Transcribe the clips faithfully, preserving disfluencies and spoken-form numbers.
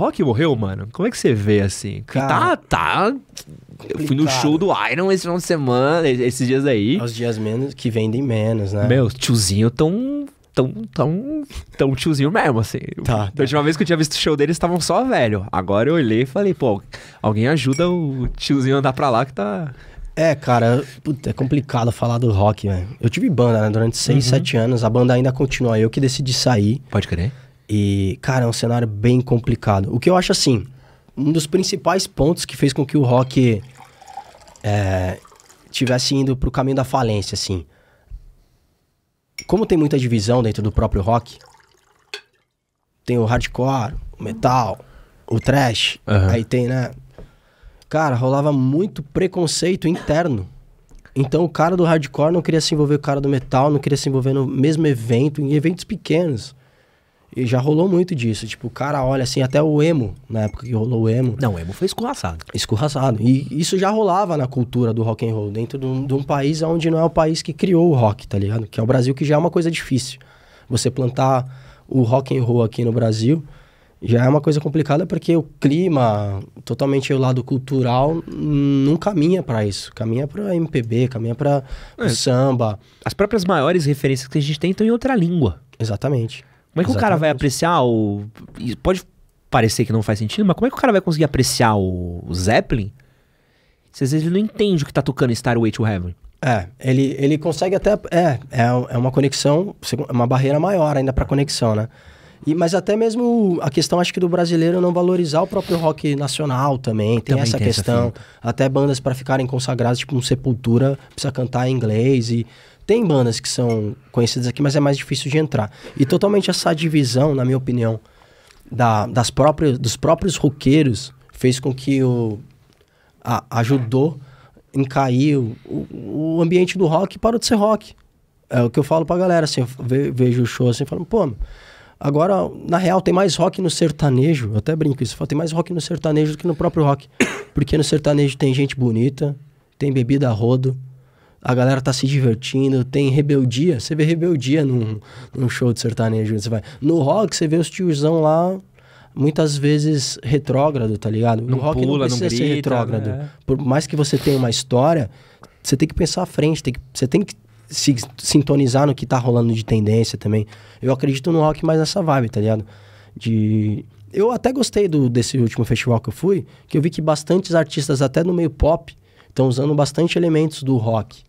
Rock morreu, mano? Como é que você vê, assim? Cara, tá, tá... Complicado. Eu fui no show do Iron esse final de semana, esses dias aí. Os dias menos que vendem menos, né? Meu, tiozinho tão... Tão, tão, tão tiozinho mesmo, assim. Tá, tá. Da última vez que eu tinha visto o show deles, estavam só velho. Agora eu olhei e falei, pô, alguém ajuda o tiozinho a andar pra lá que tá... É, cara, puta, é complicado falar do rock, velho. Eu tive banda, né? Durante seis, uhum. sete anos, a banda ainda continua. Eu que decidi sair. Pode crer. E, cara, é um cenário bem complicado. O que eu acho, assim, um dos principais pontos que fez com que o rock é, tivesse indo pro caminho da falência, assim... Como tem muita divisão dentro do próprio rock, tem o hardcore, o metal, o thrash, uhum. aí tem, né? Cara, rolava muito preconceito interno. Então o cara do hardcore não queria se envolver com o cara do metal, não queria se envolver no mesmo evento, em eventos pequenos. E já rolou muito disso. Tipo, o cara olha assim, até o emo, na época que rolou o emo. Não, o emo foi escorraçado. Escorraçado. E isso já rolava na cultura do rock and roll, dentro de um, de um país onde não é o país que criou o rock, tá ligado? Que é o Brasil, que já é uma coisa difícil. Você plantar o rock and roll aqui no Brasil já é uma coisa complicada, porque o clima, totalmente o lado cultural, não caminha pra isso. Caminha pra M P B, caminha pra é. samba. As próprias maiores referências que a gente tem estão em outra língua. Exatamente. Como é que Exatamente. o cara vai apreciar o... Pode parecer que não faz sentido, mas como é que o cara vai conseguir apreciar o, o Zeppelin se às vezes ele não entende o que tá tocando em Stairway to Heaven? É, ele, ele consegue até... É, é uma conexão, uma barreira maior ainda pra conexão, né? E, mas até mesmo a questão, acho que do brasileiro não valorizar o próprio rock nacional também. Tem também essa tem questão. Essa até bandas pra ficarem consagradas, tipo um Sepultura, precisa cantar em inglês e... Tem bandas que são conhecidas aqui, mas é mais difícil de entrar. E totalmente essa divisão, na minha opinião, da, das próprias, dos próprios roqueiros, fez com que o... A, ajudou em cair o, o, o ambiente do rock e parou de ser rock. É o que eu falo pra galera, assim, eu ve, vejo o show assim, falando, pô, agora, na real, tem mais rock no sertanejo, eu até brinco isso, eu falo, tem mais rock no sertanejo do que no próprio rock. Porque no sertanejo tem gente bonita, tem bebida a rodo, a galera tá se divertindo, tem rebeldia. Você vê rebeldia num, num show de sertanejo. Você vai. No rock, você vê os tiozão lá, muitas vezes retrógrado, tá ligado? No rock pula, não precisa não grita, ser retrógrado. Né? Por mais que você tenha uma história, você tem que pensar à frente, tem que, você tem que se sintonizar no que tá rolando de tendência também. Eu acredito no rock mais nessa vibe, tá ligado? De... Eu até gostei do, desse último festival que eu fui, que eu vi que bastantes artistas, até no meio pop, estão usando bastante elementos do rock.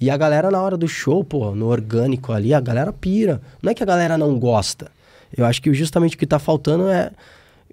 E a galera, na hora do show, pô, no orgânico ali, a galera pira. Não é que a galera não gosta. Eu acho que justamente o que tá faltando é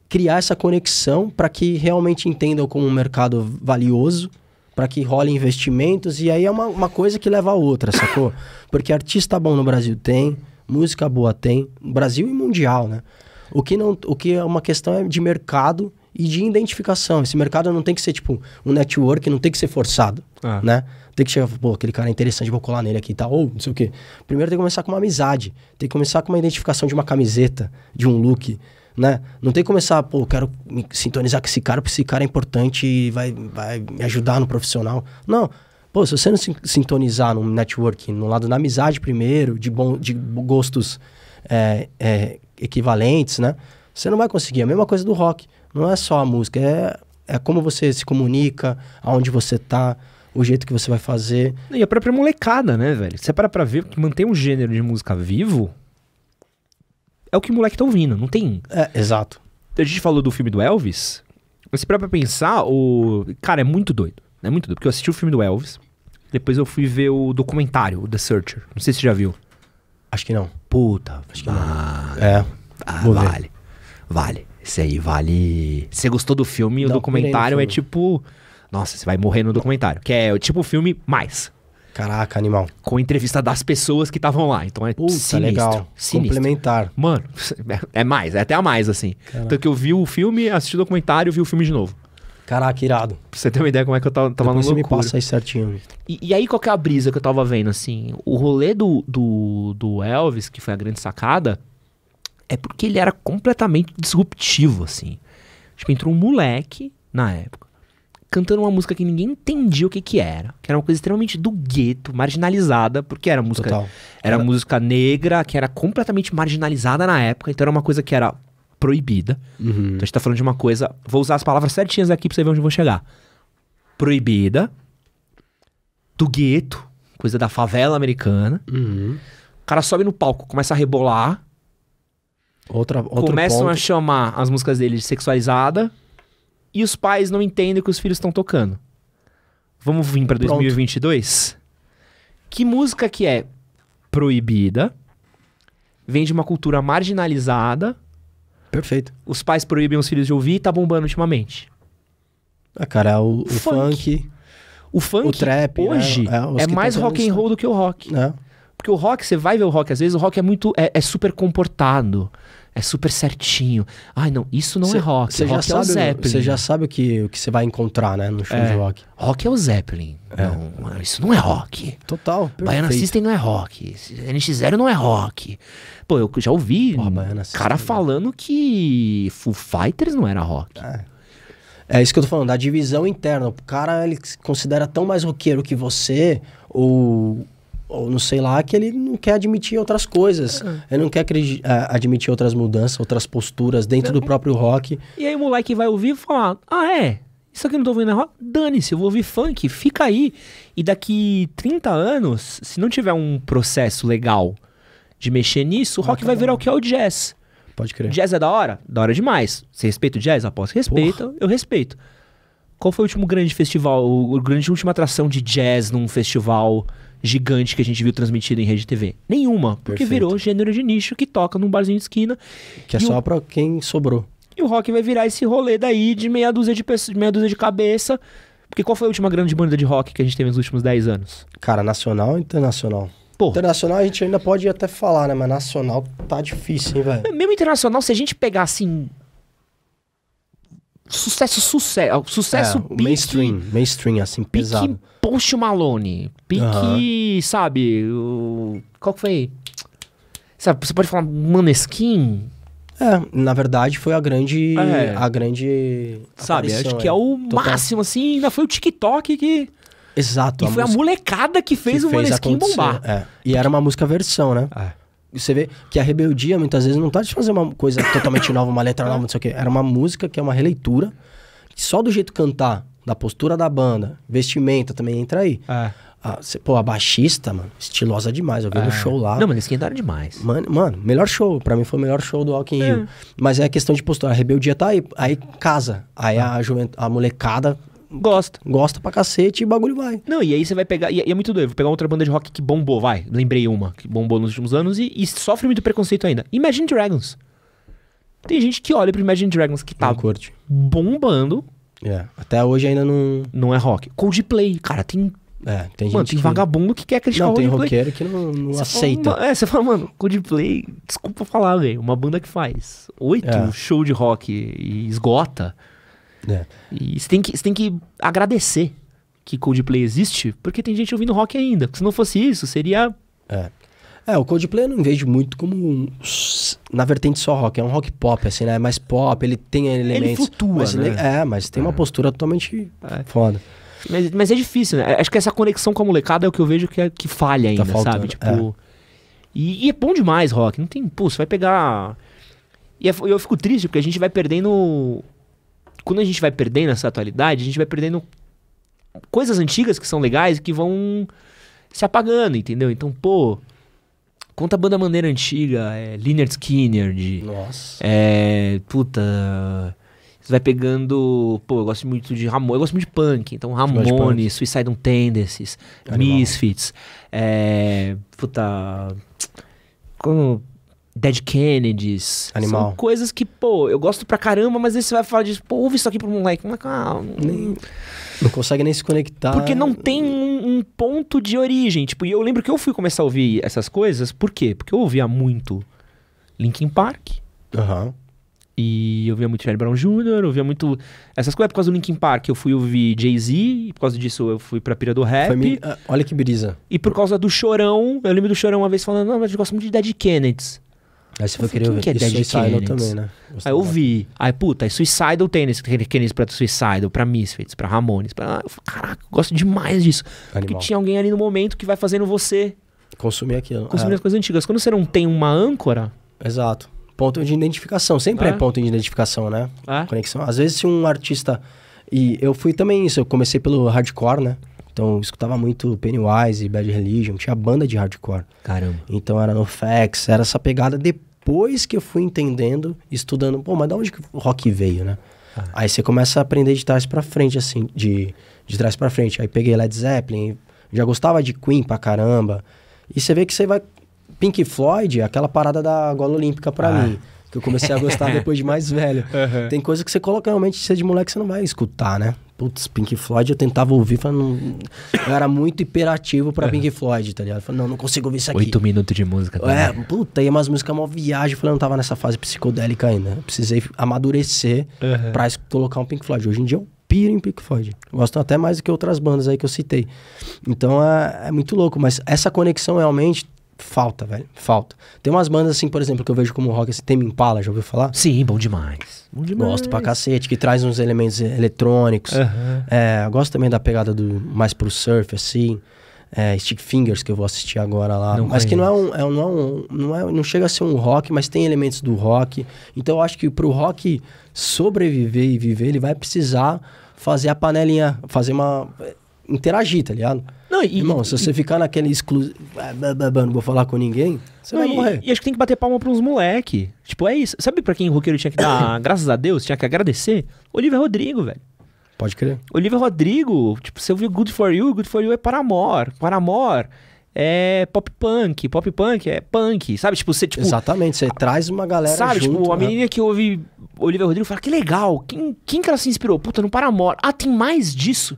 criar essa conexão para que realmente entendam como um mercado valioso, para que role investimentos, e aí é uma, uma coisa que leva a outra, sacou? Porque artista bom no Brasil tem, música boa tem, Brasil e mundial, né? O que, não, o que é uma questão é de mercado e de identificação. Esse mercado não tem que ser, tipo, um network, não tem que ser forçado, ah. né? Tem que chegar, pô, aquele cara é interessante, vou colar nele aqui e tal, ou não sei o quê. Primeiro tem que começar com uma amizade, tem que começar com uma identificação de uma camiseta, de um look, né? Não tem que começar, pô, eu quero me sintonizar com esse cara, porque esse cara é importante e vai, vai me ajudar no profissional. Não. Pô, se você não se sintonizar no networking, no lado da amizade primeiro, de, bom, de gostos é, é, equivalentes, né? Você não vai conseguir. É a mesma coisa do rock. Não é só a música, é, é como você se comunica, aonde você tá, o jeito que você vai fazer. E a própria molecada, né, velho? Você para pra ver que manter um gênero de música vivo é o que o moleque tá ouvindo, não tem... É, exato. A gente falou do filme do Elvis, mas se para pra pensar, o... cara, é muito doido. É muito doido, porque eu assisti o filme do Elvis, depois eu fui ver o documentário, o The Searcher. Não sei se você já viu. Acho que não. Puta, acho que ah, não. É, ah, vale, ver. vale. Esse aí vale... Você gostou do filme, não, o documentário filme. É tipo... Nossa, você vai morrer no documentário. Que é tipo o filme mais. Caraca, animal. Com entrevista das pessoas que estavam lá. Então é Puta, sinistro. legal. Sinistro. Complementar. Mano, é mais. É até a mais, assim. Caraca. Então que eu vi o filme, assisti o documentário e vi o filme de novo. Caraca, irado. Pra você ter uma ideia como é que eu tava, tava no loucura. Você me passa aí certinho. E, e aí qual que é a brisa que eu tava vendo, assim? O rolê do, do, do Elvis, que foi a grande sacada... É porque ele era completamente disruptivo, assim. Tipo, entrou um moleque, na época, cantando uma música que ninguém entendia o que que era. Que era uma coisa extremamente do gueto, marginalizada, porque era música... Total. Era, era música negra, que era completamente marginalizada na época. Então era uma coisa que era proibida. Uhum. Então a gente tá falando de uma coisa... Vou usar as palavras certinhas aqui pra você ver onde eu vou chegar. Proibida. Do gueto. Coisa da favela americana. Uhum. O cara sobe no palco, começa a rebolar. Outra, outro Começam ponto. a chamar as músicas dele de sexualizada. E os pais não entendem o que os filhos estão tocando. Vamos vir pra Pronto. dois mil e vinte e dois? Que música que é proibida, vem de uma cultura marginalizada. Perfeito. Os pais proíbem os filhos de ouvir e tá bombando ultimamente. Ah, cara, o, o funk, funk... O funk o trap, hoje é, é, é mais rock and roll do que o rock. É. Porque o rock, você vai ver o rock, às vezes o rock é muito... É, é super comportado. É super certinho. Ai, não, isso não cê, é rock. Você já sabe, é o Zeppelin. Você já sabe o que o que você vai encontrar, né? No show é. de rock. Rock é o Zeppelin. É. Não, isso não é rock. Total. Perfeito. Baiana System não é rock. N X zero não é rock. Pô, eu já ouvi Porra, Baiana System, cara falando que Foo Fighters não era rock. É. É isso que eu tô falando, da divisão interna. O cara, ele se considera tão mais roqueiro que você, ou... ou não sei lá, que ele não quer admitir outras coisas. Uhum. Ele não quer admitir outras mudanças, outras posturas dentro do próprio rock. E aí o moleque vai ouvir e falar, ah é, isso aqui eu não tô ouvindo é rock? Dane-se, eu vou ouvir funk, fica aí. E daqui trinta anos, se não tiver um processo legal de mexer nisso, o rock ah, tá vai virar o que é o jazz. Pode crer. Jazz é da hora? Da hora demais. Você respeita o jazz? Aposto que respeita, Porra. eu respeito. Qual foi o último grande festival, o grande última atração de jazz num festival... gigante que a gente viu transmitido em rede T V? Nenhuma, porque Perfeito. virou gênero de nicho que toca num barzinho de esquina. Que é só o... pra quem sobrou. E o rock vai virar esse rolê daí de meia dúzia de, peço... meia dúzia de cabeça. Porque qual foi a última grande banda de rock que a gente teve nos últimos dez anos? Cara, nacional e internacional. Porra. Internacional a gente ainda pode até falar, né? Mas nacional tá difícil, hein, velho? Mesmo internacional, se a gente pegar assim... Sucesso, sucesso. Sucesso é, pique, mainstream, mainstream, assim, pique pesado. Post Malone. Pique, uhum. sabe? O, qual que foi? Sabe, você pode falar Maneskin? É, na verdade foi a grande... É. A grande... Sabe, acho que é, é o Total. máximo, assim. Ainda foi o TikTok que... Exato. E a foi a molecada que fez que o Maneskin bombar. É. E era uma música versão, né? É. Você vê que a rebeldia, muitas vezes, não tá de fazer uma coisa totalmente nova, uma letra nova, não sei o quê. Era uma música que é uma releitura, que só do jeito cantar, da postura da banda, vestimenta também entra aí. É. Ah, cê, pô, a baixista, mano, estilosa demais. Eu vi é. no show lá. Não, mas eles esquentaram demais. Mano, mano, melhor show. Pra mim foi o melhor show do Rock in Rio. É. Mas é a questão de postura. A rebeldia tá aí. Aí casa. Aí é. a, juvent... a molecada... Gosta. Gosta pra cacete e o bagulho vai. Não, e aí você vai pegar... E é muito doido. Vou pegar outra banda de rock que bombou, vai. Lembrei uma que bombou nos últimos anos e, e sofre muito preconceito ainda. Imagine Dragons. Tem gente que olha pro Imagine Dragons que tá curte. bombando. É. Até hoje ainda não... Não é rock. Coldplay, cara, tem... É, tem mano, gente tem que... vagabundo que quer criticar o Coldplay. Não, tem roqueiro que não, não aceita. Fala, é, você fala, mano, Coldplay... Desculpa falar, velho. Uma banda que faz oito é. show de rock e esgota... É. E você tem, que, você tem que agradecer que Coldplay existe, porque tem gente ouvindo rock ainda. Porque se não fosse isso, seria... É, é o Coldplay eu não vejo muito como... Um, na vertente só rock, é um rock pop, assim, né? É mais pop, ele tem elementos... Ele flutua, mas né? Ele, é, mas tem é. uma postura totalmente é. foda. Mas, mas é difícil, né? Acho que essa conexão com a molecada é o que eu vejo que, é, que falha ainda, tá faltando, sabe? Tipo, é. E, e é bom demais rock, não tem... Pô, você vai pegar... E é, eu fico triste, porque a gente vai perdendo... Quando a gente vai perdendo essa atualidade, a gente vai perdendo coisas antigas que são legais e que vão se apagando, entendeu? Então, pô, conta a banda maneira antiga, é, Lynyrd Skynyrd. Nossa. É, puta, você vai pegando, pô, eu gosto muito de Ramones, eu gosto muito de punk, então Ramones, Suicidal Tendencies, Animal. Misfits, é, puta, como... Dead Kennedys. Animal. São coisas que, pô, eu gosto pra caramba, mas aí você vai falar disso, pô, ouve isso aqui pro moleque. Ah, nem, não consegue nem se conectar. Porque não tem um, um ponto de origem. Tipo, e eu lembro que eu fui começar a ouvir essas coisas, por quê? Porque eu ouvia muito Linkin Park. Aham. Uhum. E eu ouvia muito Chad Brown Júnior, eu ouvia muito... Essas coisas, por causa do Linkin Park, eu fui ouvir Jay-Z, por causa disso eu fui pra pira do rap. Me... Ah, olha que brisa. E por causa do Chorão, eu lembro do Chorão uma vez falando, não, mas eu gosto muito de Dead Kennedys. Aí você foi querer ouvir Suicidal também, né? Aí eu vi. Aí, puta, aí Suicidal Tennis, Kennedy pra Suicidal, pra Misfits, pra Ramones. Pra... Eu falei, caraca, eu gosto demais disso. Animal. Porque tinha alguém ali no momento que vai fazendo você... Consumir aquilo. Consumir é. as coisas antigas. Quando você não tem uma âncora... Exato. ponto de identificação. Sempre é, é ponto de identificação, né? É. Conexão. Às vezes, se um artista... E eu fui também isso, eu comecei pelo hardcore, né? Então, eu escutava muito Pennywise, Bad Religion, tinha banda de hardcore. Caramba. Então, era N O F X, era essa pegada. Depois que eu fui entendendo, estudando, pô, mas da onde que o rock veio, né? Ah. Aí você começa a aprender de trás pra frente, assim, de, de trás pra frente. Aí peguei Led Zeppelin, já gostava de Queen pra caramba. E você vê que você vai... Pink Floyd, aquela parada da gola olímpica pra ah. mim. Que eu comecei a gostar depois de mais velho. Uhum. Tem coisa que você coloca realmente, se é de moleque, você não vai escutar, né? Putz, Pink Floyd, eu tentava ouvir, falando, eu era muito hiperativo pra uhum. Pink Floyd, tá ligado? Falando, não, não consigo ouvir isso aqui. Oito minutos de música. Também. É, puta, ia umas músicas, uma viagem. Falei, eu não tava nessa fase psicodélica ainda. Eu precisei amadurecer uhum. pra colocar um Pink Floyd. Hoje em dia eu piro em Pink Floyd. Gosto até mais do que outras bandas aí que eu citei. Então é, é muito louco, mas essa conexão realmente... Falta, velho. Falta. Tem umas bandas assim, por exemplo, que eu vejo como rock, assim, tem Impala, já ouviu falar? Sim, bom demais. Bom demais. Gosto pra cacete, que traz uns elementos eletrônicos. Uhum. É, gosto também da pegada do mais pro surf, assim. É, Stick Fingers, que eu vou assistir agora lá. Não mas conheço. Que não é um... É um, não, é um não, é, não chega a ser um rock, mas tem elementos do rock. Então eu acho que pro rock sobreviver e viver, ele vai precisar fazer a panelinha, fazer uma... interagir, tá ligado? Não, e, irmão, e, se você e, ficar naquele exclusivo... Não vou falar com ninguém, você não, vai e, morrer. E acho que tem que bater palma pra uns moleque. Tipo, é isso. Sabe pra quem o roqueiro tinha que dar, graças a Deus, tinha que agradecer? Olivia Rodrigo, velho. Pode crer. Olivia Rodrigo, tipo, você ouviu Good For You, Good For You é Paramore. Paramore é pop punk, pop punk é punk, sabe? Tipo, você, tipo... Exatamente, você a, traz uma galera sabe, junto, tipo, né? A menina que ouve Olivia Rodrigo fala, que legal, quem, quem que ela se inspirou? Puta, no Paramore. Ah, tem mais disso.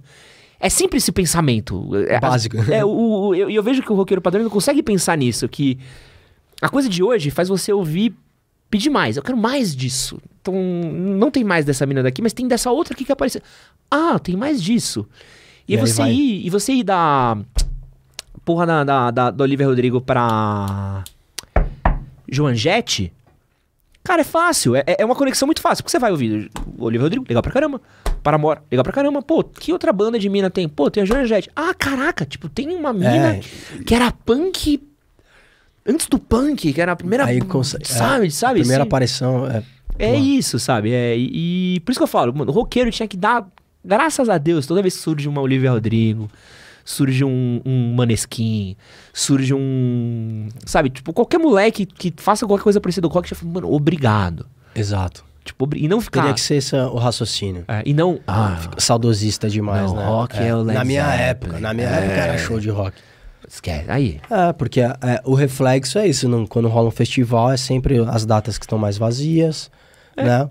É sempre esse pensamento. Básico. E é, eu, eu vejo que o roqueiro padrão não consegue pensar nisso, que a coisa de hoje faz você ouvir pedir mais. Eu quero mais disso. Então, não tem mais dessa mina daqui, mas tem dessa outra aqui que apareceu. Ah, tem mais disso. E, e aí você ir, e você ir da porra da, da, da, da Olivia Rodrigo pra Joan Jett, cara, é fácil. É, é uma conexão muito fácil. Porque você vai ouvir o Olivia Rodrigo, legal pra caramba. Paramore, legal pra caramba. Pô, que outra banda de mina tem? Pô, tem a Joan Jett. Ah, caraca, tipo, tem uma mina é. que era punk... Antes do punk, que era a primeira... Aí, sabe, é, sabe? A primeira assim, aparição... É, é isso, sabe? É, e, e por isso que eu falo, mano, o roqueiro tinha que dar... Graças a Deus, toda vez que surge uma Olivia Rodrigo... Surge um, um Maneskin, surge um... Sabe, tipo, qualquer moleque que faça qualquer coisa parecida com o rock, já fala, mano, obrigado. Exato. Tipo, obri... e não ficar... Teria que ser esse, o raciocínio. É, e não... Ah, ah, saudosista demais, não, né? rock é, é o Led Na minha Zeppelin. época, na minha é. época era show de rock. Esquece, aí. É, porque é, o reflexo é isso, não, quando rola um festival é sempre as datas que estão mais vazias, é. né?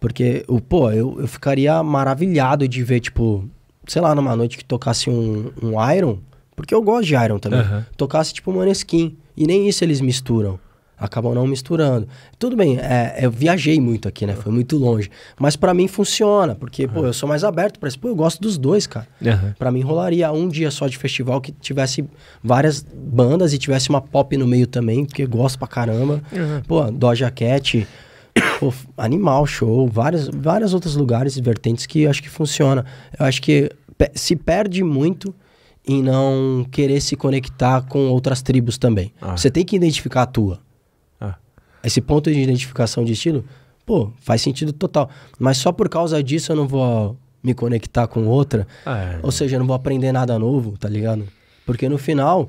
Porque, o, pô, eu, eu ficaria maravilhado de ver, tipo... sei lá, numa noite que tocasse um, um Iron, porque eu gosto de Iron também, uhum. tocasse tipo Maneskin, e nem isso eles misturam, acabam não misturando. Tudo bem, é, eu viajei muito aqui, né, foi muito longe, mas pra mim funciona, porque, uhum. pô, eu sou mais aberto pra isso, pô, eu gosto dos dois, cara. Uhum. Pra mim rolaria um dia só de festival que tivesse várias bandas e tivesse uma pop no meio também, porque eu gosto pra caramba. Uhum. Pô, Doja Cat... Pô, animal, show, vários, vários outros lugares e vertentes que acho que funciona. Eu acho que pe- se perde muito em não querer se conectar com outras tribos também. Ah. Você tem que identificar a tua. Ah. Esse ponto de identificação de estilo, pô, faz sentido total. Mas só por causa disso eu não vou me conectar com outra. Ah, é. Ou seja, eu não vou aprender nada novo, tá ligado? Porque no final,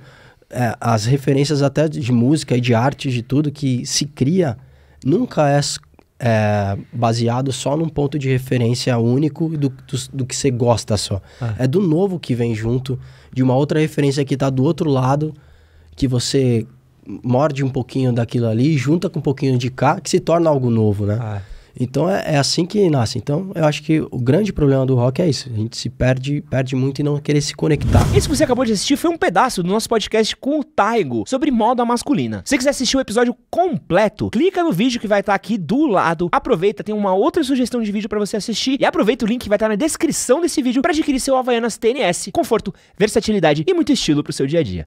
é, as referências até de música e de arte, de tudo que se cria... Nunca é, é baseado só num ponto de referência único do, do, do que você gosta só. Ah. É do novo que vem junto, de uma outra referência que tá do outro lado, que você morde um pouquinho daquilo ali, junta com um pouquinho de cá, que se torna algo novo, né? Ah. Então é, é assim que nasce. Então eu acho que o grande problema do rock é isso. A gente se perde, perde muito e não querer se conectar. Esse que você acabou de assistir foi um pedaço do nosso podcast com o Taigo sobre moda masculina. Se você quiser assistir o episódio completo, clica no vídeo que vai estar tá aqui do lado. Aproveita, tem uma outra sugestão de vídeo pra você assistir. E aproveita o link que vai estar tá na descrição desse vídeo pra adquirir seu Havaianas T N S. Conforto, versatilidade e muito estilo pro seu dia a dia.